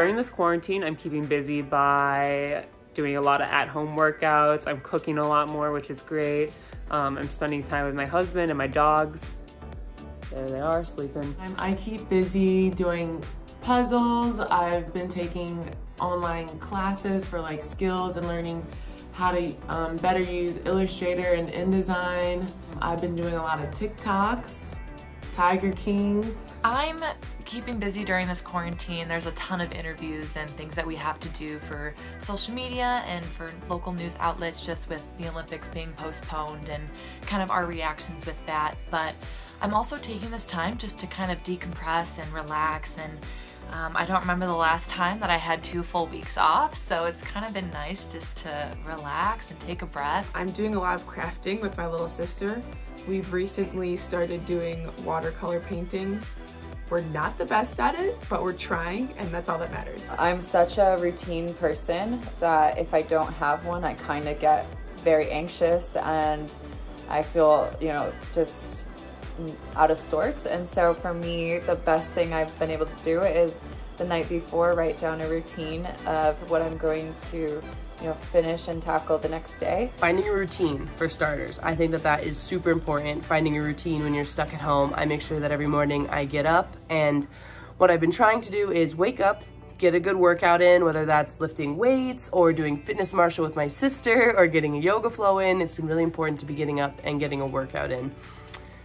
during this quarantine, I'm keeping busy by doing a lot of at-home workouts. I'm cooking a lot more, which is great. I'm spending time with my husband and my dogs. There they are, sleeping. I keep busy doing puzzles. I've been taking online classes for like skills and learning how to better use Illustrator and InDesign. I've been doing a lot of TikToks, Tiger King. I'm keeping busy during this quarantine. There's a ton of interviews and things that we have to do for social media and for local news outlets, just with the Olympics being postponed and kind of our reactions with that. But I'm also taking this time just to kind of decompress and relax, and I don't remember the last time that I had 2 full weeks off, so it's kind of been nice just to relax and take a breath. I'm doing a lot of crafting with my little sister. We've recently started doing watercolor paintings. We're not the best at it, but we're trying, and that's all that matters. I'm such a routine person that if I don't have one, I kind of get very anxious and I feel, you know, just out of sorts. And so for me, the best thing I've been able to do is the night before write down a routine of what I'm going to, you know, finish and tackle the next day. Finding a routine, for starters. I think that that is super important, finding a routine when you're stuck at home. I make sure that every morning I get up, and what I've been trying to do is wake up, get a good workout in, whether that's lifting weights or doing fitness marshal with my sister or getting a yoga flow in. It's been really important to be getting up and getting a workout in.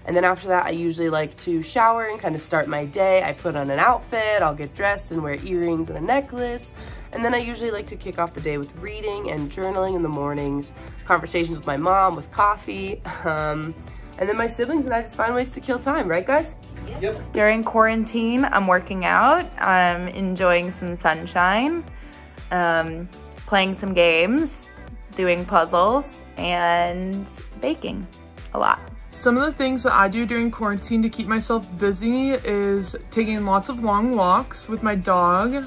And then after that, I usually like to shower and kind of start my day. I put on an outfit, I'll get dressed and wear earrings and a necklace. And then I usually like to kick off the day with reading and journaling in the mornings, conversations with my mom, with coffee. And then my siblings and I just find ways to kill time, right guys? Yep. During quarantine, I'm working out, I'm enjoying some sunshine, playing some games, doing puzzles, and baking a lot. Some of the things that I do during quarantine to keep myself busy is taking lots of long walks with my dog,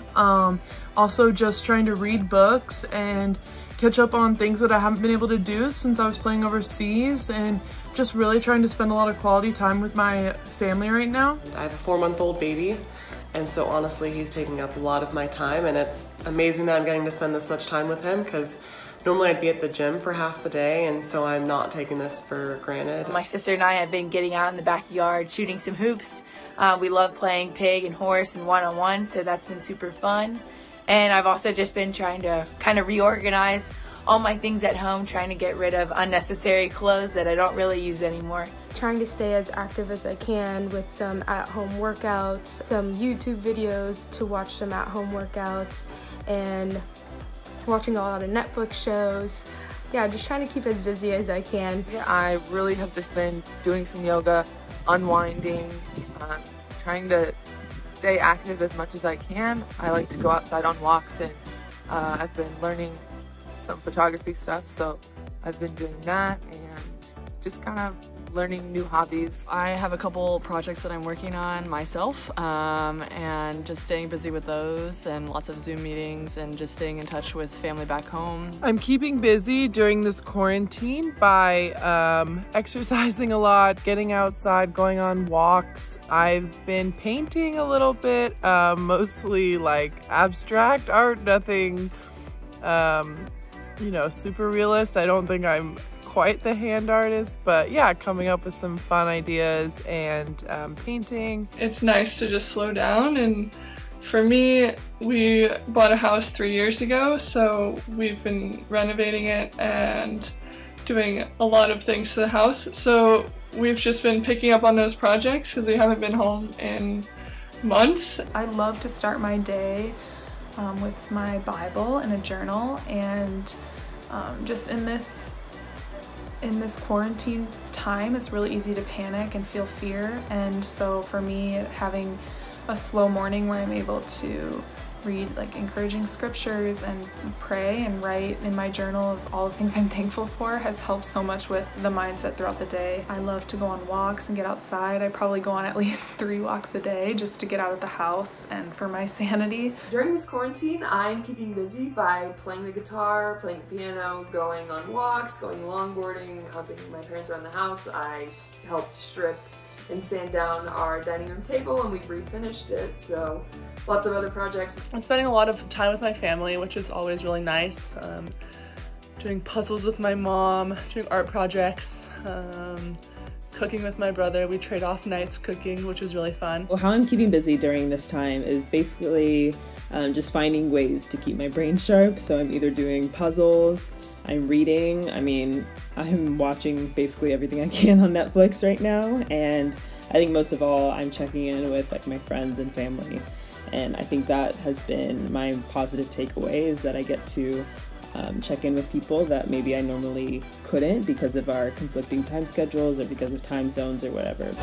also just trying to read books and catch up on things that I haven't been able to do since I was playing overseas, and just really trying to spend a lot of quality time with my family right now. I have a 4-month-old baby, and so honestly he's taking up a lot of my time, and it's amazing that I'm getting to spend this much time with him, because normally I'd be at the gym for half the day, and so I'm not taking this for granted. My sister and I have been getting out in the backyard, shooting some hoops. We love playing pig and horse and one-on-one, so that's been super fun. And I've also just been trying to kind of reorganize all my things at home, trying to get rid of unnecessary clothes that I don't really use anymore. Trying to stay as active as I can with some at-home workouts, some YouTube videos to watch some at-home workouts, and watching a lot of Netflix shows. Yeah, just trying to keep as busy as I can. I really have just been doing some yoga, unwinding, trying to stay active as much as I can. I like to go outside on walks, and I've been learning some photography stuff, so I've been doing that and just kind of learning new hobbies. I have a couple projects that I'm working on myself, and just staying busy with those, and lots of Zoom meetings, and just staying in touch with family back home. I'm keeping busy during this quarantine by exercising a lot, getting outside, going on walks. I've been painting a little bit, mostly like abstract art, nothing you know, super realist. I don't think I'm quite the hand artist, but yeah, coming up with some fun ideas and painting. It's nice to just slow down, and for me, we bought a house 3 years ago, so we've been renovating it and doing a lot of things to the house, so we've just been picking up on those projects because we haven't been home in months. I love to start my day with my Bible and a journal, and just in this quarantine time, it's really easy to panic and feel fear, and so for me, having a slow morning where I'm able to read like encouraging scriptures and pray and write in my journal of all the things I'm thankful for has helped so much with the mindset throughout the day. I love to go on walks and get outside. I probably go on at least 3 walks a day just to get out of the house and for my sanity. During this quarantine, I'm keeping busy by playing the guitar, playing the piano, going on walks, going longboarding, helping my parents around the house. I helped strip and sand down our dining room table, and we refinished it, so lots of other projects. I'm spending a lot of time with my family, which is always really nice. Doing puzzles with my mom, doing art projects, cooking with my brother. We trade off nights cooking, which is really fun. Well, how I'm keeping busy during this time is basically just finding ways to keep my brain sharp. So I'm either doing puzzles, I'm reading, I mean, I'm watching basically everything I can on Netflix right now. And I think most of all, I'm checking in with like my friends and family. And I think that has been my positive takeaway, is that I get to check in with people that maybe I normally couldn't because of our conflicting time schedules or because of time zones or whatever.